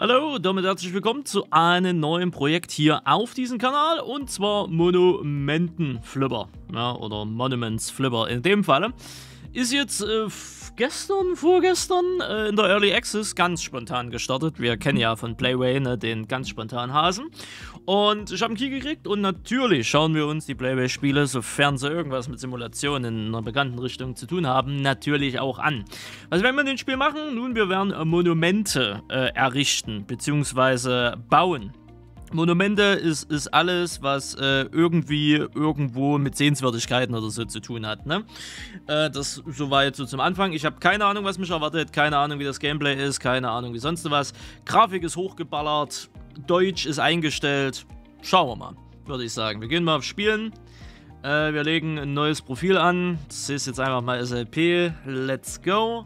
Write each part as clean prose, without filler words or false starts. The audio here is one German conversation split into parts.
Hallo, damit herzlich willkommen zu einem neuen Projekt hier auf diesem Kanal, und zwar Monumentenflipper, ja, oder Monumentenflipper in dem Falle. Ist jetzt vorgestern in der Early Access ganz spontan gestartet. Wir kennen ja von Playway, ne, den ganz spontanen Hasen. Und ich habe einen Key gekriegt, und natürlich schauen wir uns die Playway-Spiele, sofern sie irgendwas mit Simulationen in einer bekannten Richtung zu tun haben, natürlich auch an. Was werden wir in dem Spiel machen? Nun, wir werden Monumente errichten bzw. bauen. Monumente ist alles, was irgendwo mit Sehenswürdigkeiten oder so zu tun hat, ne? Das soweit so zum Anfang. Ich habe keine Ahnung, was mich erwartet, keine Ahnung, wie das Gameplay ist, keine Ahnung, wie sonst was. Grafik ist hochgeballert, Deutsch ist eingestellt. Schauen wir mal, würde ich sagen. Wir gehen mal auf Spielen. Wir legen ein neues Profil an. Das ist jetzt einfach mal SLP. Let's go.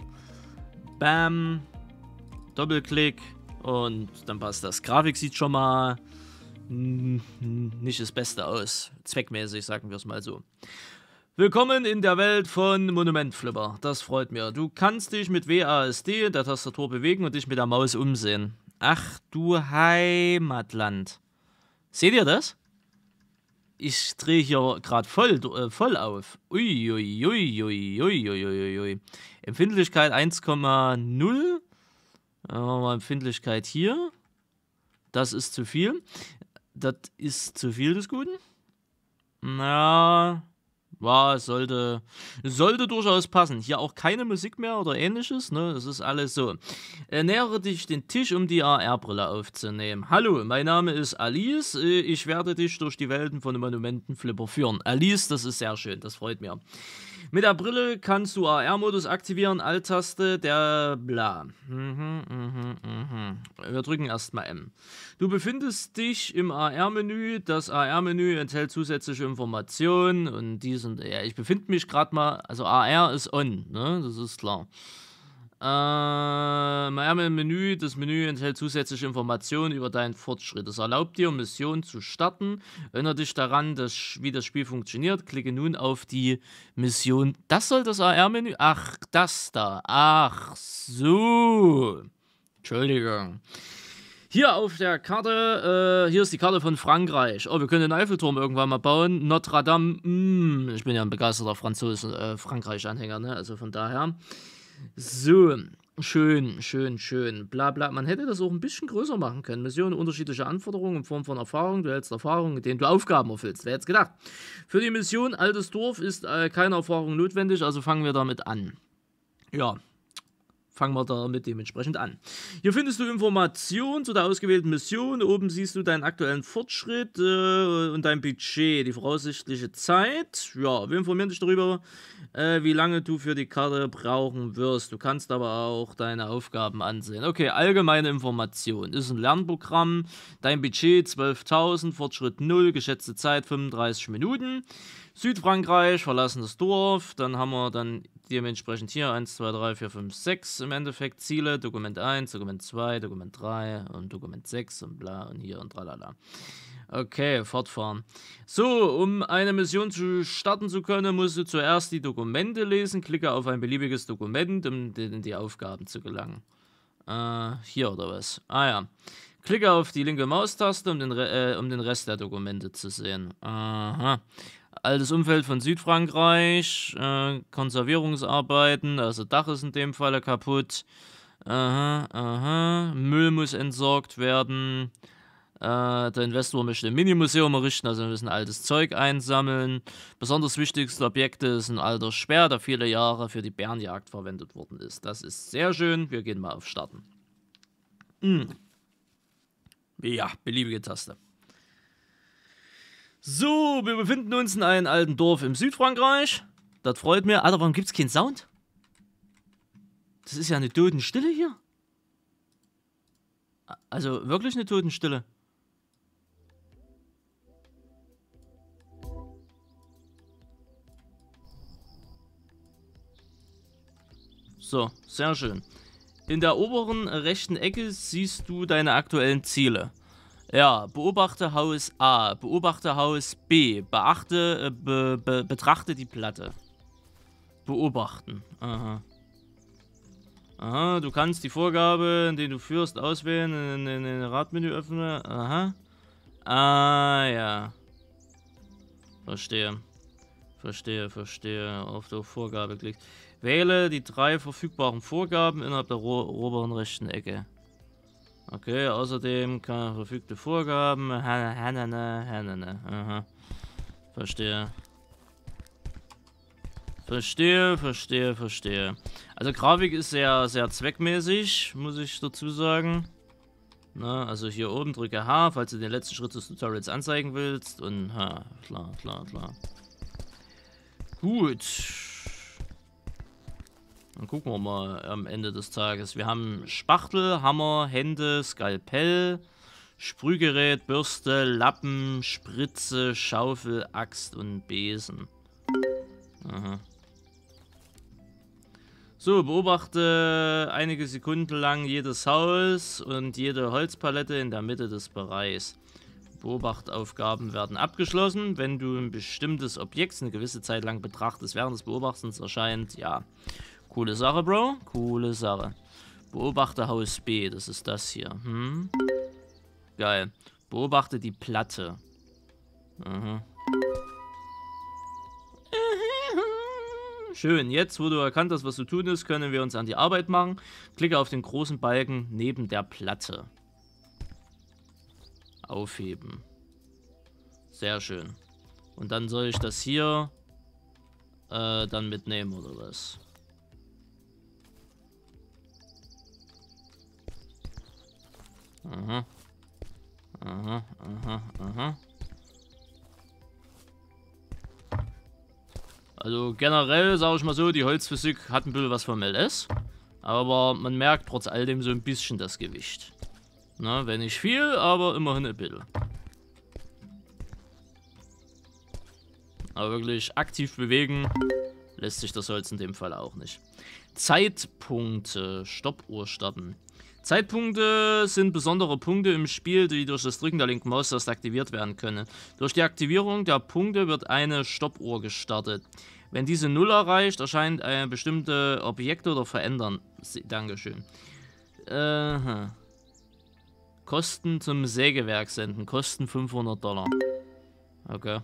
Bam. Doppelklick. Und dann passt das. Grafik sieht schon mal nicht das Beste aus. Zweckmäßig, sagen wir es mal so. Willkommen in der Welt von Monumentenflipper. Das freut mich. Du kannst dich mit WASD, der Tastatur, bewegen und dich mit der Maus umsehen. Ach du Heimatland. Seht ihr das? Ich drehe hier gerade voll auf. Uiuiuiuiuiuiui. Empfindlichkeit 1,0. Mal Empfindlichkeit hier. Das ist zu viel. Das ist zu viel des Guten. Na, ja, sollte durchaus passen. Hier auch keine Musik mehr oder ähnliches, ne? Das ist alles so. Nähere dich den Tisch, um die AR-Brille aufzunehmen. Hallo, mein Name ist Alice. Ich werde dich durch die Welten von Monumentenflipper führen. Alice, das ist sehr schön, das freut mich. Mit der Brille kannst du AR-Modus aktivieren, Alt-Taste, der bla. Wir drücken erstmal M. Du befindest dich im AR-Menü. Das AR-Menü enthält zusätzliche Informationen und dies und ja. Ich befinde mich gerade mal, also AR ist on, ne? Das ist klar. AR-Menü, das Menü enthält zusätzliche Informationen über deinen Fortschritt. Es erlaubt dir, Missionen zu starten. Erinnere dich daran, wie das Spiel funktioniert. Klicke nun auf die Mission. Das soll das AR-Menü? Ach, das da. Ach so. Entschuldigung. Hier auf der Karte, hier ist die Karte von Frankreich. Oh, wir können den Eiffelturm irgendwann mal bauen. Notre-Dame, ich bin ja ein begeisterter Frankreich-Anhänger, ne? Also von daher. So, schön, schön, schön, bla bla. Man hätte das auch ein bisschen größer machen können. Missionen, unterschiedliche Anforderungen in Form von Erfahrung. Du hältst Erfahrungen, mit denen du Aufgaben erfüllst. Wer hätte es gedacht? Für die Mission Altes Dorf ist keine Erfahrung notwendig, also fangen wir damit an. Ja, fangen wir damit dementsprechend an. Hier findest du Informationen zu der ausgewählten Mission. Oben siehst du deinen aktuellen Fortschritt und dein Budget, die voraussichtliche Zeit. Ja, wir informieren dich darüber, wie lange du für die Karte brauchen wirst. Du kannst aber auch deine Aufgaben ansehen. Okay, allgemeine Informationen. Ist ein Lernprogramm. Dein Budget 12.000, Fortschritt 0, geschätzte Zeit 35 Minuten. Südfrankreich, verlassenes Dorf. Dann haben wir dann dementsprechend hier 1, 2, 3, 4, 5, 6 im Endeffekt Ziele, Dokument 1, Dokument 2, Dokument 3 und Dokument 6 und bla und hier und tralala. Okay, fortfahren. So, um eine Mission zu starten zu können, musst du zuerst die Dokumente lesen. Klicke auf ein beliebiges Dokument, um in die Aufgaben zu gelangen. Hier oder was? Ah ja. Klicke auf die linke Maustaste, um den Rest der Dokumente zu sehen. Aha. Altes Umfeld von Südfrankreich, Konservierungsarbeiten, also Dach ist in dem Falle kaputt, Müll muss entsorgt werden, der Investor möchte ein Mini-Museum errichten, also wir müssen altes Zeug einsammeln. Besonders wichtigste Objekte ist ein alter Speer, der viele Jahre für die Bärenjagd verwendet worden ist. Das ist sehr schön, wir gehen mal auf Starten. Ja, beliebige Taste. So, wir befinden uns in einem alten Dorf im Südfrankreich. Das freut mich. Alter, warum gibt es keinen Sound? Das ist ja eine Totenstille hier. Also wirklich eine Totenstille. So, sehr schön. In der oberen rechten Ecke siehst du deine aktuellen Ziele. Ja, beobachte Haus A, beobachte Haus B, betrachte die Platte. Beobachten, aha. Aha, du kannst die Vorgabe, die du führst, auswählen, in Radmenü öffnen. Aha. Ah, ja. Verstehe. Verstehe, verstehe. Auf die Vorgabe klickt. Wähle die 3 verfügbaren Vorgaben innerhalb der oberen rechten Ecke. Okay, außerdem kann verfügte Vorgaben. Aha. Verstehe. Verstehe, verstehe, verstehe. Also Grafik ist sehr, sehr zweckmäßig, muss ich dazu sagen. Na, also hier oben drücke H, falls du den letzten Schritt des Tutorials anzeigen willst. Und H, klar, klar, klar. Gut. Dann gucken wir mal am Ende des Tages. Wir haben Spachtel, Hammer, Hände, Skalpell, Sprühgerät, Bürste, Lappen, Spritze, Schaufel, Axt und Besen. Aha. So, beobachte einige Sekunden lang jedes Haus und jede Holzpalette in der Mitte des Bereichs. Beobachtaufgaben werden abgeschlossen, wenn du ein bestimmtes Objekt eine gewisse Zeit lang betrachtest. Während des Beobachtens erscheint, ja, coole Sache, Bro, coole Sache. Beobachte Haus B, das ist das hier. Hm? Geil. Beobachte die Platte. Aha. Schön, jetzt wo du erkannt hast, was zu tun ist, können wir uns an die Arbeit machen. Klicke auf den großen Balken neben der Platte. Aufheben. Sehr schön. Und dann soll ich das hier dann mitnehmen, oder was? Aha. Aha, aha, aha. Also generell, sage ich mal so, die Holzphysik hat ein bisschen was vom LS. Aber man merkt trotz all dem so ein bisschen das Gewicht. Na, wenn nicht viel, aber immerhin ein bisschen. Aber wirklich aktiv bewegen lässt sich das Holz in dem Fall auch nicht. Zeitpunkte. Stoppuhr starten. Zeitpunkte sind besondere Punkte im Spiel, die durch das Drücken der linken Maustaste aktiviert werden können. Durch die Aktivierung der Punkte wird eine Stoppuhr gestartet. Wenn diese 0 erreicht, erscheint bestimmte Objekte oder verändern. Dankeschön. Kosten zum Sägewerk senden. Kosten $500. Okay.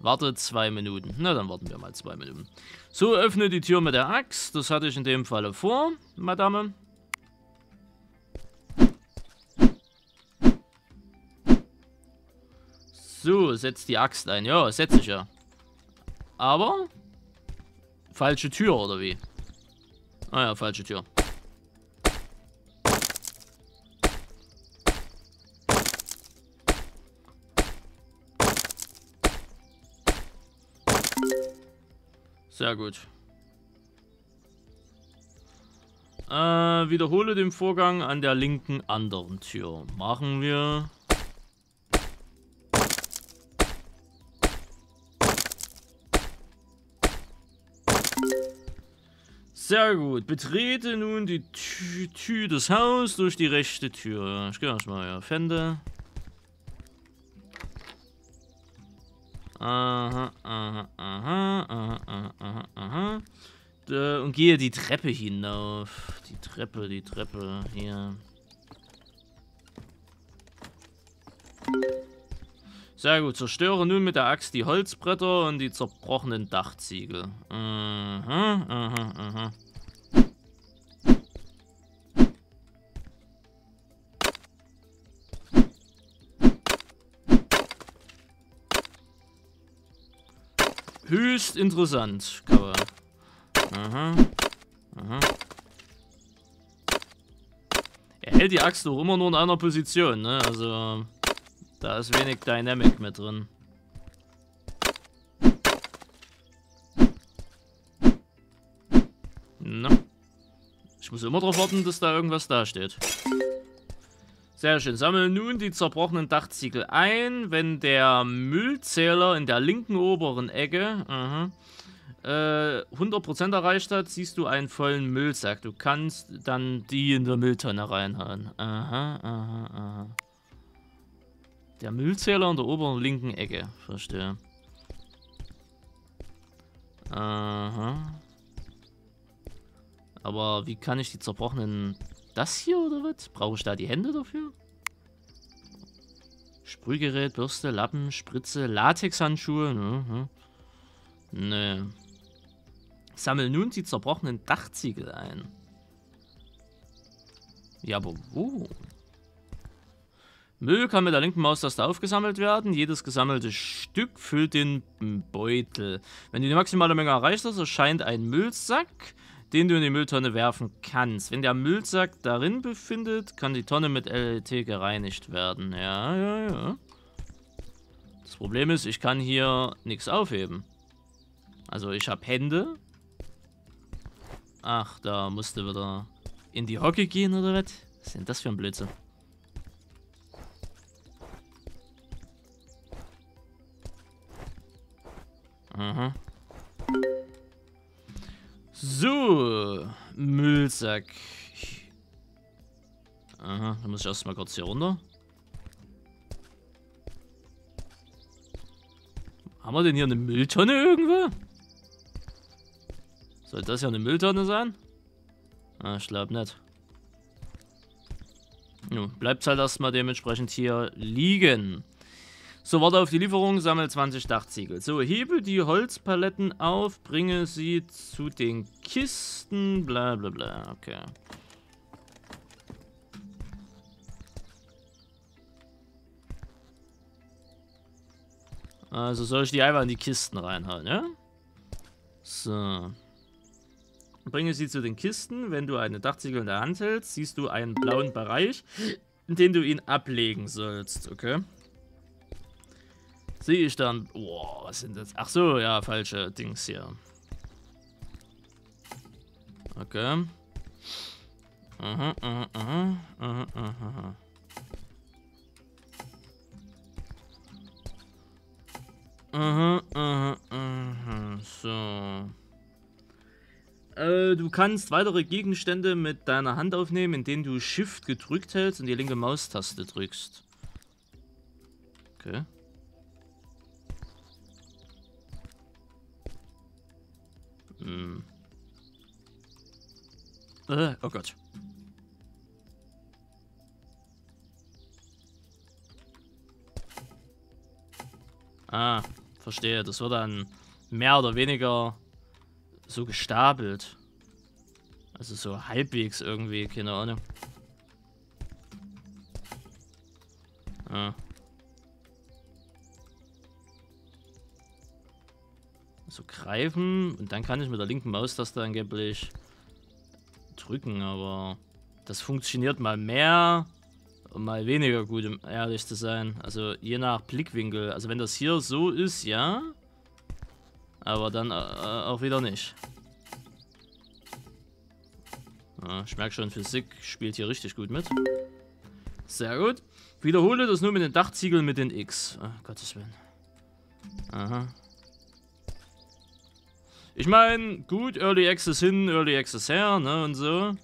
Warte 2 Minuten. Na, dann warten wir mal 2 Minuten. So, öffne die Tür mit der Axt. Das hatte ich in dem Falle vor, Madame. So, setz die Axt ein. Ja, setze ich ja. Aber? Falsche Tür, oder wie? Ah ja, falsche Tür. Sehr gut. Wiederhole den Vorgang an der linken anderen Tür. Machen wir... Sehr gut. Betrete nun die Tür des Hauses durch die rechte Tür. Ich gehe erstmal auf Hände. Aha, aha, aha, aha, aha, aha. Und gehe die Treppe hinauf. Die Treppe hier. Sehr gut. Zerstöre nun mit der Axt die Holzbretter und die zerbrochenen Dachziegel. Aha, aha, aha. Höchst interessant, Cover. Aha, aha. Er hält die Axt doch immer nur in einer Position, ne? Also... Da ist wenig Dynamic mit drin. Na. Ich muss immer darauf warten, dass da irgendwas dasteht. Sehr schön. Sammle nun die zerbrochenen Dachziegel ein. Wenn der Müllzähler in der linken oberen Ecke 100% erreicht hat, siehst du einen vollen Müllsack. Du kannst dann die in der Mülltonne reinhauen. Aha, aha, aha. Der Müllzähler in der oberen linken Ecke. Verstehe. Aha. Aber wie kann ich die zerbrochenen... Das hier oder was? Brauche ich da die Hände dafür? Sprühgerät, Bürste, Lappen, Spritze, Latexhandschuhe. Mhm. Nö. Nee. Sammel nun die zerbrochenen Dachziegel ein. Ja, aber wo? Müll kann mit der linken Maustaste aufgesammelt werden. Jedes gesammelte Stück füllt den Beutel. Wenn du die maximale Menge erreicht hast, erscheint ein Müllsack, den du in die Mülltonne werfen kannst. Wenn der Müllsack darin befindet, kann die Tonne mit LLT gereinigt werden. Ja, ja, ja. Das Problem ist, ich kann hier nichts aufheben. Also ich habe Hände. Ach, da musste wieder in die Hocke gehen oder was? Was ist denn das für ein Blödsinn? Aha. So, Müllsack. Aha, dann muss ich erstmal kurz hier runter. Haben wir denn hier eine Mülltonne irgendwo? Soll das ja eine Mülltonne sein? Ah, ich glaube nicht. Ja, bleibt halt erstmal dementsprechend hier liegen. So, warte auf die Lieferung, sammle 20 Dachziegel. So, hebe die Holzpaletten auf, bringe sie zu den Kisten, bla bla bla, okay. Also soll ich die einfach in die Kisten reinhauen, ja? So. Bringe sie zu den Kisten. Wenn du eine Dachziegel in der Hand hältst, siehst du einen blauen Bereich, in den du ihn ablegen sollst, okay? Sehe ich dann... Boah, was sind das? Ach so, ja, falsche Dings hier. Okay. Aha, aha, aha, aha, aha. Aha, aha, aha, so. Du kannst weitere Gegenstände mit deiner Hand aufnehmen, indem du Shift gedrückt hältst und die linke Maustaste drückst. Okay. Hm. Oh Gott. Ah, verstehe. Das wird dann mehr oder weniger so gestapelt. Also so halbwegs irgendwie, keine Ahnung. Ah. So greifen und dann kann ich mit der linken Maustaste angeblich drücken, aber das funktioniert mal mehr und mal weniger gut, um ehrlich zu sein. Also je nach Blickwinkel. Also wenn das hier so ist, ja, aber dann auch wieder nicht. Ja, ich merke schon, Physik spielt hier richtig gut mit. Sehr gut. Wiederhole das nur mit den Dachziegeln mit den X. Oh, Gottes Willen. Aha. Ich meine, gut, Early Access hin, Early Access her, ne, und so.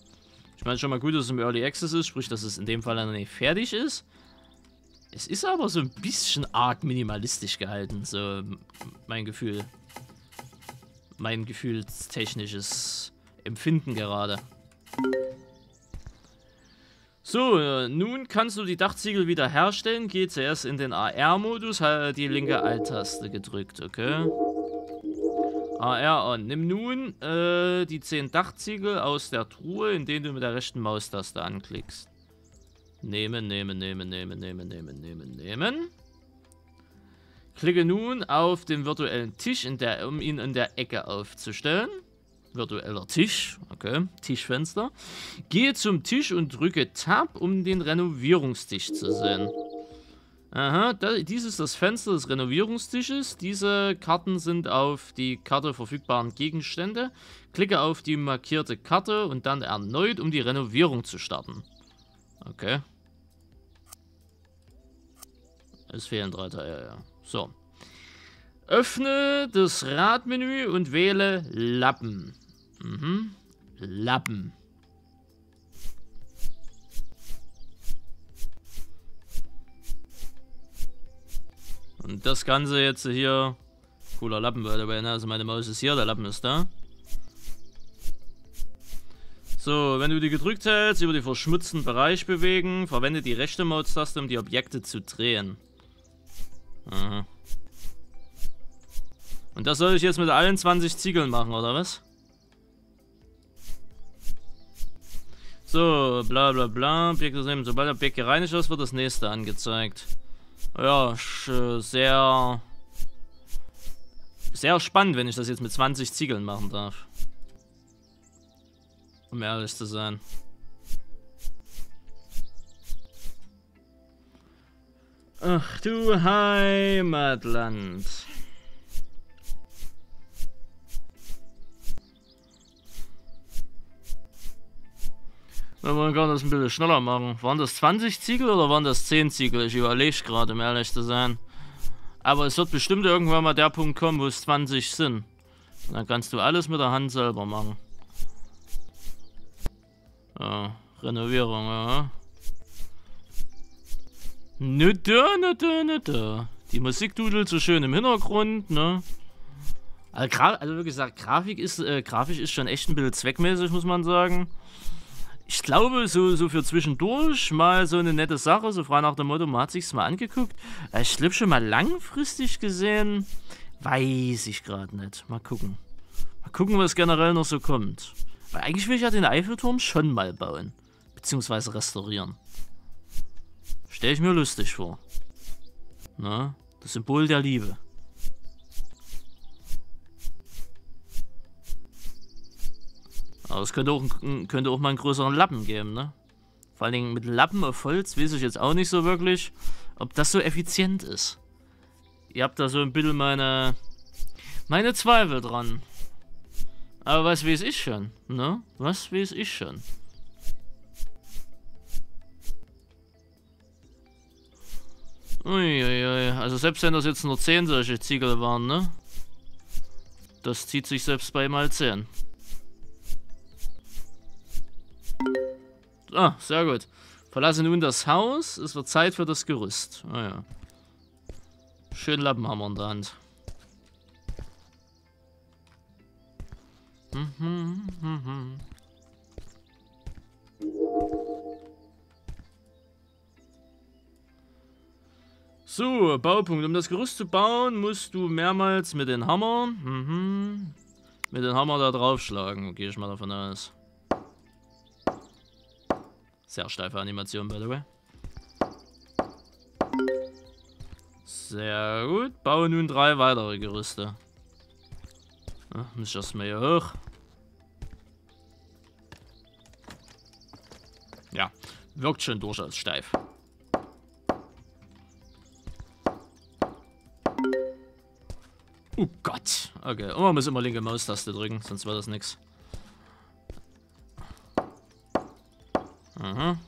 Ich meine schon mal gut, dass es im Early Access ist, sprich, dass es in dem Fall dann nicht fertig ist. Es ist aber so ein bisschen arg minimalistisch gehalten, so mein Gefühl. Mein gefühlstechnisches Empfinden gerade. So, nun kannst du die Dachziegel wieder herstellen. Geh zuerst in den AR-Modus, halt die linke Alt-Taste gedrückt, okay? AR on. Nimm nun die 10 Dachziegel aus der Truhe, indem du mit der rechten Maustaste anklickst. Nehmen, nehmen, nehmen, nehmen, nehmen, nehmen, nehmen, nehmen. Klicke nun auf den virtuellen Tisch, um ihn in der Ecke aufzustellen. Virtueller Tisch, okay, Tischfenster. Gehe zum Tisch und drücke Tab, um den Renovierungstisch zu sehen. Aha, dies ist das Fenster des Renovierungstisches. Diese Karten sind auf die Karte verfügbaren Gegenstände. Klicke auf die markierte Karte und dann erneut, um die Renovierung zu starten. Okay. Es fehlen 3 Teile, ja. So. Öffne das Radmenü und wähle Lappen. Mhm. Lappen. Und das Ganze jetzt hier, cooler Lappen, weil also meine Maus ist hier, der Lappen ist da. So, wenn du die gedrückt hältst, über den verschmutzten Bereich bewegen, verwende die rechte Maustaste, um die Objekte zu drehen. Aha. Und das soll ich jetzt mit allen 20 Ziegeln machen, oder was? So, bla bla bla, Objekte nehmen. Sobald das Objekt gereinigt ist, wird das nächste angezeigt. Ja, sehr... sehr spannend, wenn ich das jetzt mit 20 Ziegeln machen darf. Um ehrlich zu sein. Ach du Heimatland. Wir wollen gar das ein bisschen schneller machen. Waren das 20 Ziegel oder waren das 10 Ziegel? Ich überlege gerade, um ehrlich zu sein. Aber es wird bestimmt irgendwann mal der Punkt kommen, wo es 20 sind. Und dann kannst du alles mit der Hand selber machen. Ja, Renovierung, ja. Nö, da, nö, da, nö, da. Die Musik dudelt so schön im Hintergrund, ne? Also wie gesagt, grafisch ist schon echt ein bisschen zweckmäßig, muss man sagen. Ich glaube, so für zwischendurch mal so eine nette Sache, so frei nach dem Motto, man hat sich's mal angeguckt. Ich glaube schon mal langfristig gesehen, weiß ich gerade nicht. Mal gucken. Mal gucken, was generell noch so kommt. Weil eigentlich will ich ja den Eiffelturm schon mal bauen. Beziehungsweise restaurieren. Stelle ich mir lustig vor. Na, das Symbol der Liebe. Aber es könnte auch mal einen größeren Lappen geben, ne? Vor allen Dingen mit Lappen auf Holz weiß ich jetzt auch nicht so wirklich, ob das so effizient ist. Ihr habt da so ein bisschen meine Zweifel dran. Aber was weiß ich schon, ne? Was weiß ich schon? Uiuiui, also selbst wenn das jetzt nur 10 solche Ziegel waren, ne? Das zieht sich selbst bei mal 10. Ah, sehr gut. Verlasse nun das Haus, es wird Zeit für das Gerüst. Ah ja. Schönen Lappenhammer in der Hand. So, Baupunkt. Um das Gerüst zu bauen, musst du mehrmals mit den Hammern, mit den Hammer da draufschlagen, gehe ich mal davon aus. Sehr steife Animation, by the way. Sehr gut. Baue nun 3 weitere Gerüste. Ja, muss ich erstmal hier hoch. Ja, wirkt schon durchaus steif. Oh Gott. Okay, und man muss immer linke Maustaste drücken, sonst wird das nichts. Aha.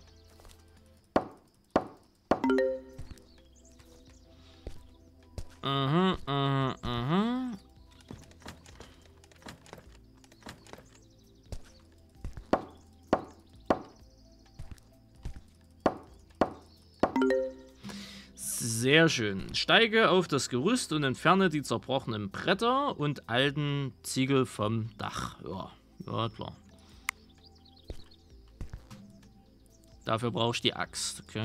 Aha, aha, aha. Sehr schön. Steige auf das Gerüst und entferne die zerbrochenen Bretter und alten Ziegel vom Dach. Ja, ja klar. Dafür brauche ich die Axt, okay.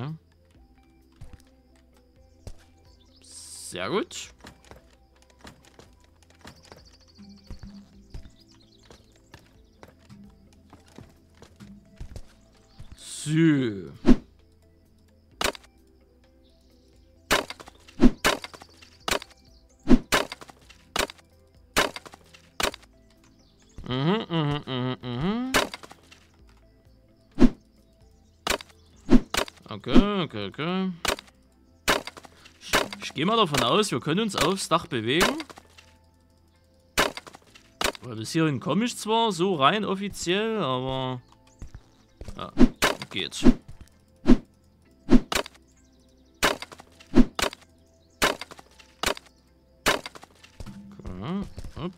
Sehr gut. So. Okay. Ich gehe mal davon aus, wir können uns aufs Dach bewegen. Weil bis hierhin komme ich zwar so rein offiziell, aber... ja, geht. Okay, hopp.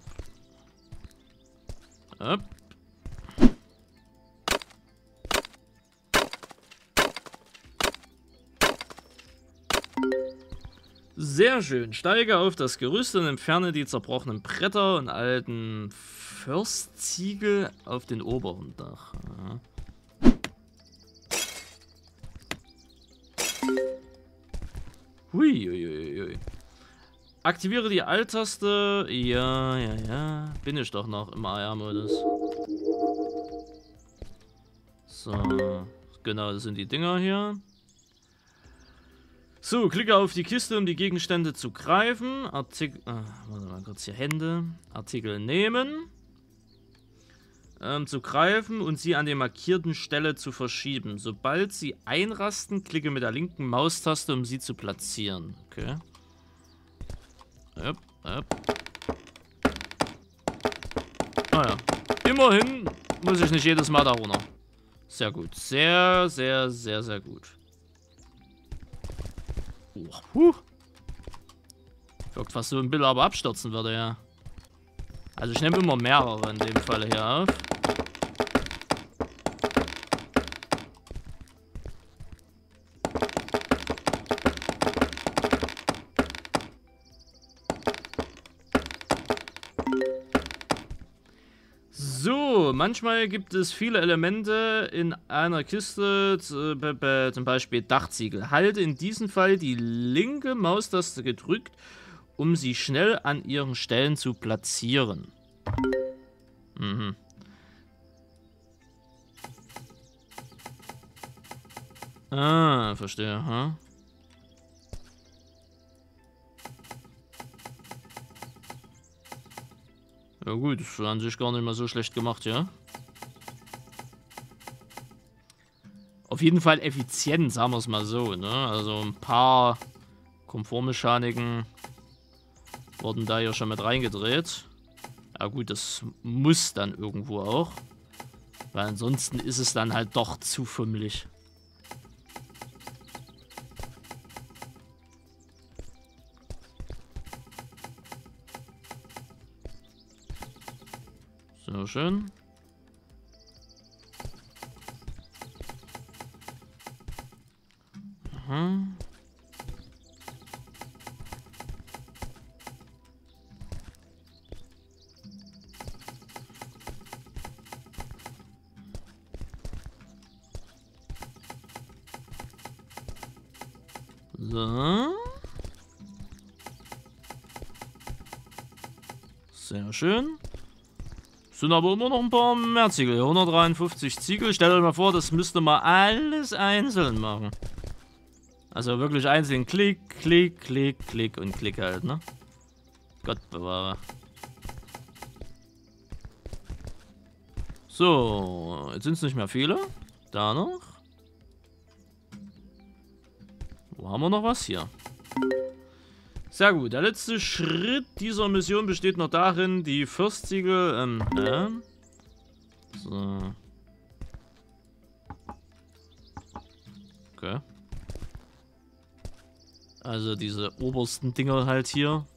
Hopp. Sehr schön. Steige auf das Gerüst und entferne die zerbrochenen Bretter und alten Förstziegel auf den oberen Dach. Huiuiui. Aktiviere die Alt-Taste. Ja, ja, ja. Bin ich doch noch im AR-Modus. So. Genau, das sind die Dinger hier. So, klicke auf die Kiste, um die Gegenstände zu greifen. Warte mal kurz hier, Hände. Artikel nehmen. Zu greifen und sie an der markierten Stelle zu verschieben. Sobald sie einrasten, klicke mit der linken Maustaste, um sie zu platzieren. Okay. Yep, yep. Ah ja. Immerhin muss ich nicht jedes Mal da runter. Sehr gut. Sehr, sehr, sehr, sehr gut. Oh, wirkt fast so ein Bild, aber abstürzen würde, ja. Also ich nehme immer mehrere in dem Fall hier auf. So, manchmal gibt es viele Elemente in einer Kiste, zum Beispiel Dachziegel. Halte in diesem Fall die linke Maustaste gedrückt, um sie schnell an ihren Stellen zu platzieren. Mhm. Ah, verstehe, ha? Ja gut, das haben sich gar nicht mal so schlecht gemacht, ja? Auf jeden Fall effizient, sagen wir es mal so, ne? Also ein paar Komfortmechaniken wurden da ja schon mit reingedreht. Ja gut, das muss dann irgendwo auch. Weil ansonsten ist es dann halt doch zu fummelig. So, schön. Aha. So. Sehr schön. Sind aber immer noch ein paar mehr Ziegel. 153 Ziegel. Stellt euch mal vor, das müsste mal alles einzeln machen. Also wirklich einzeln. Klick, klick, klick, klick und klick halt, ne? Gott bewahre. So, jetzt sind es nicht mehr viele. Da noch. Wo haben wir noch was hier? Sehr gut, der letzte Schritt dieser Mission besteht noch darin, die Fürstziegel, so. Okay. Also diese obersten Dinger halt hier.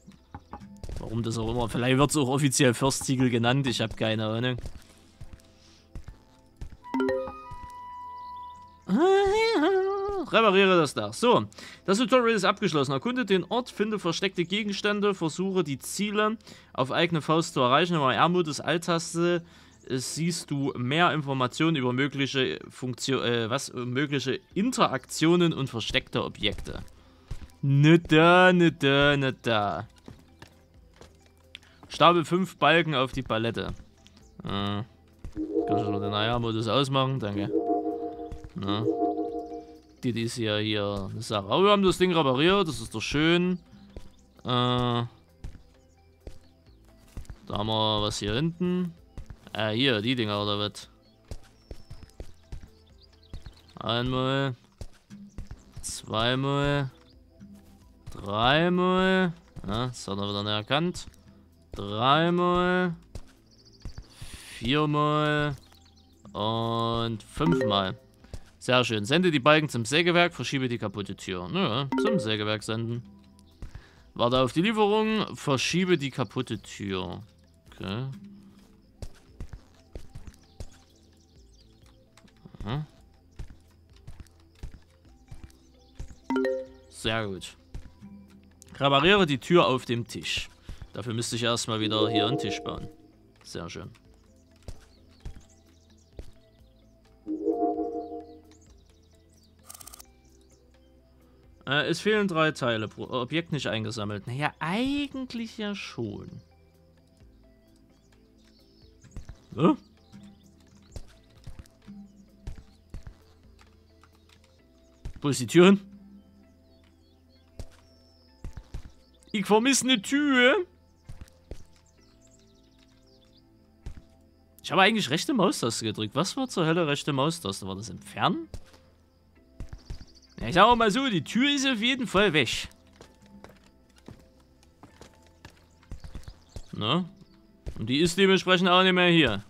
Warum das auch immer, vielleicht wird es auch offiziell Fürstziegel genannt, ich habe keine Ahnung. Repariere das Dach. So, das Tutorial ist abgeschlossen. Erkunde den Ort, finde versteckte Gegenstände, versuche die Ziele auf eigene Faust zu erreichen. Im AR-Modus Alt-Taste siehst du mehr Informationen über mögliche mögliche Interaktionen und versteckte Objekte. Ne da, ne da, ne da. Stapel 5 Balken auf die Palette. Kann ich noch den AR-Modus ausmachen? Danke. Na. Die ist ja hier eine Sache. Aber wir haben das Ding repariert, das ist doch schön. Da haben wir was hier hinten. Hier, die Dinger oder was? Einmal. Zweimal. Dreimal. Ja, das hat er wieder nicht erkannt. Dreimal. Viermal. Und fünfmal. Sehr schön. Sende die Balken zum Sägewerk, verschiebe die kaputte Tür. Naja, zum Sägewerk senden. Warte auf die Lieferung, verschiebe die kaputte Tür. Okay. Aha. Sehr gut. Repariere die Tür auf dem Tisch. Dafür müsste ich erstmal wieder hier einen Tisch bauen. Sehr schön. Es fehlen 3 Teile. Pro Objekt nicht eingesammelt. Naja, eigentlich ja schon. So. Wo ist die Tür hin? Ich vermisse eine Tür. Ich habe eigentlich rechte Maustaste gedrückt. Was war zur Hölle rechte Maustaste? War das entfernen? Ja, ich sag mal so, die Tür ist auf jeden Fall weg. Ne? Und die ist dementsprechend auch nicht mehr hier.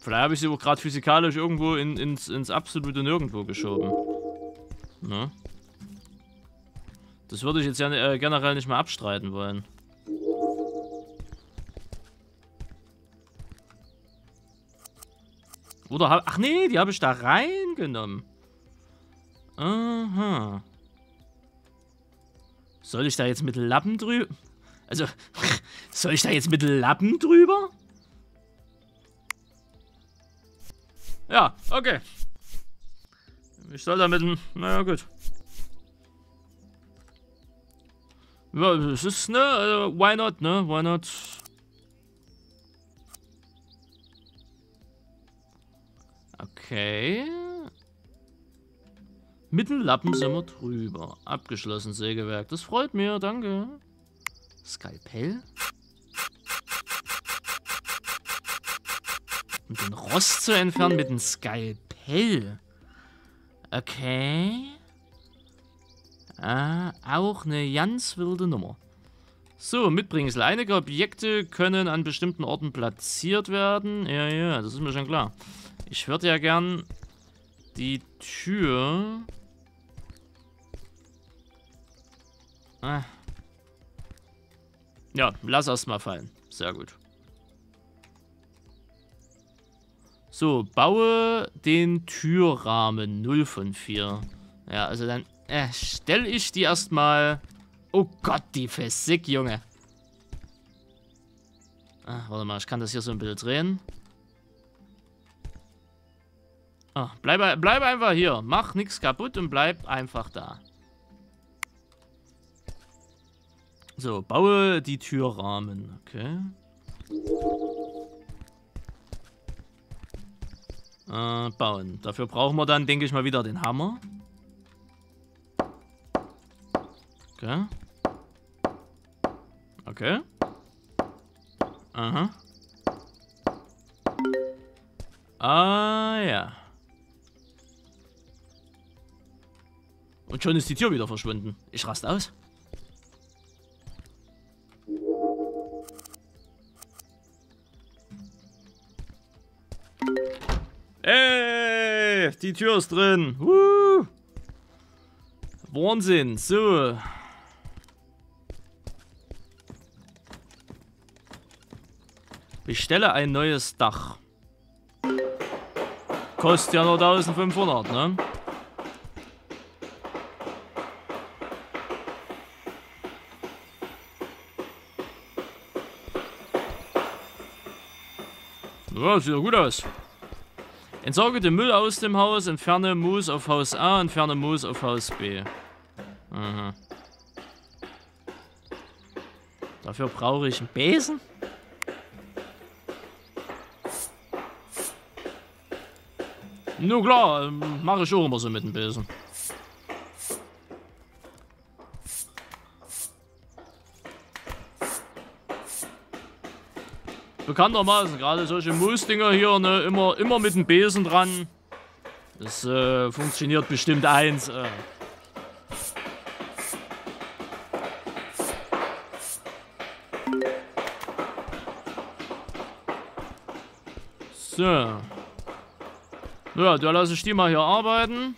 Vielleicht habe ich sie auch gerade physikalisch irgendwo ins absolute Nirgendwo geschoben. Ne? Das würde ich jetzt ja generell nicht mehr abstreiten wollen. Oder hab, ach nee, die habe ich da reingenommen. Aha. Soll ich da jetzt mit Lappen drüber? Also, soll ich da jetzt mit Lappen drüber? Ja, okay. Ich soll da mit dem... Naja, gut. Ja, es ist, ne? Why not, ne? Why not? Okay. Mit dem Lappen sind wir drüber. Abgeschlossen, Sägewerk. Das freut mich, danke. Skalpell. Und den Rost zu entfernen mit dem Skalpell. Okay. Ah, auch eine ganz wilde Nummer. So, Mitbringsel. Einige Objekte können an bestimmten Orten platziert werden. Ja, ja, das ist mir schon klar. Ich würde ja gern die Tür... Ah. Ja, lass erstmal fallen. Sehr gut. So, baue den Türrahmen 0 von 4. Ja, also dann stelle ich die erstmal... Oh Gott, die Physik, Junge. Ah, warte mal, ich kann das hier so ein bisschen drehen. Ah, bleib einfach hier. Mach nichts kaputt und bleib einfach da. So, baue die Türrahmen. Okay. Bauen. Dafür brauchen wir dann, denke ich mal, wieder den Hammer. Okay. Okay. Aha. Ah, ja. Und schon ist die Tür wieder verschwunden. Ich raste aus. Ey, die Tür ist drin. Wahnsinn. So. Bestelle ein neues Dach. Kostet ja nur 1500, ne? Ja, sieht doch gut aus. Entsorge den Müll aus dem Haus, entferne Moos auf Haus A, entferne Moos auf Haus B. Aha. Dafür brauche ich einen Besen? Na klar, mache ich auch immer so mit dem Besen. Bekanntermaßen, gerade solche Moosdinger hier, ne, immer mit dem Besen dran. Das funktioniert bestimmt 1. So. Naja, da lasse ich die mal hier arbeiten.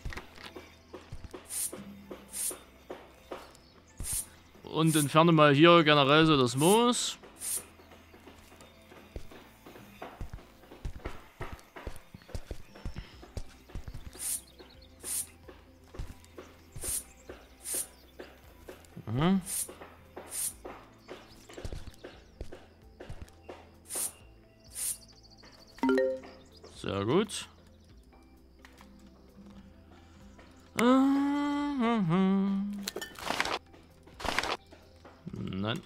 Und entferne mal hier generell so das Moos. Sehr gut. Nein.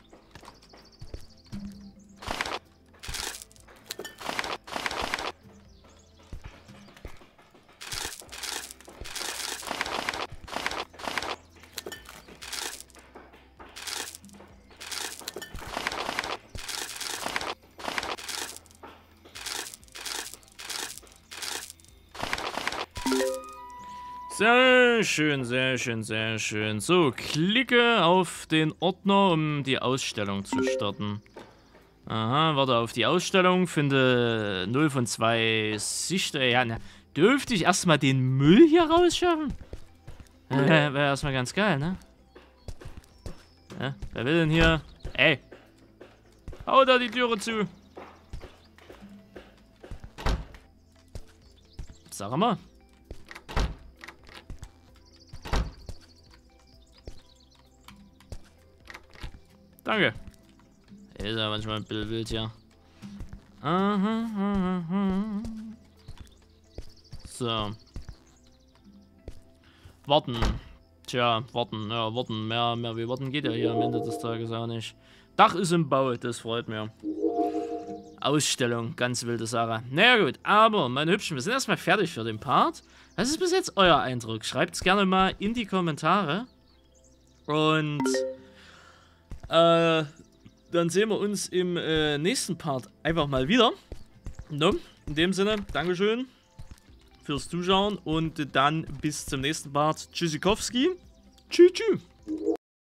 Sehr schön, sehr schön, sehr schön. So, klicke auf den Ordner, um die Ausstellung zu starten. Aha, warte auf die Ausstellung, finde 0 von 2 Sichter. Ja, na, dürfte ich erstmal den Müll hier rausschaffen? Wäre erstmal ganz geil, ne? Ja, wer will denn hier? Ey! Hau da die Türe zu! Sag mal. Danke. Ist ja manchmal ein bisschen wild hier. So. Warten. Tja, warten. Ja, warten. Mehr wie warten geht ja hier am Ende des Tages auch nicht. Dach ist im Bau, das freut mich. Ausstellung, ganz wilde Sache. Na gut, aber meine Hübschen, wir sind erstmal fertig für den Part. Was ist bis jetzt euer Eindruck? Schreibt's gerne mal in die Kommentare. Und dann sehen wir uns im nächsten Part einfach mal wieder. No? In dem Sinne, Dankeschön fürs Zuschauen und dann bis zum nächsten Part. Tschüssikowski. Tschüss.